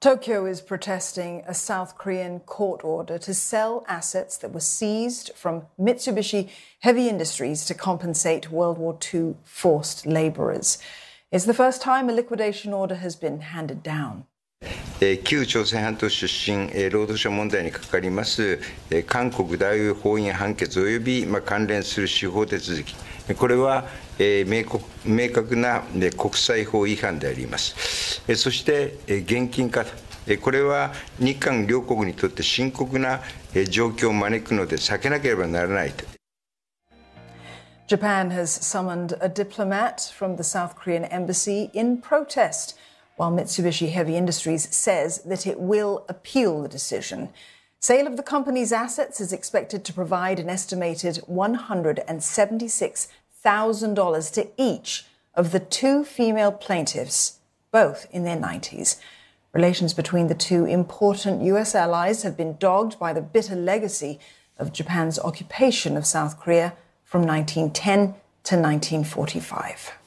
Tokyo is protesting a South Korean court order to sell assets that were seized from Mitsubishi Heavy Industries to compensate World War II forced laborers. It's the first time a liquidation order has been handed down. 旧朝鮮半島出身労働者問題に関わります韓国大英法院判決及び関連する司法手続きこれは明確な国際法違反でありますそして現金化これは日韓両国にとって深刻な状況を招くので避けなければならないと Japan has summoned a diplomat from the South Korean embassy in protest while Mitsubishi Heavy Industries says that it will appeal the decision. Sale of the company's assets is expected to provide an estimated $176,000 to each of the two female plaintiffs, both in their 90s. Relations between the two important U.S. allies have been dogged by the bitter legacy of Japan's occupation of South Korea from 1910 to 1945.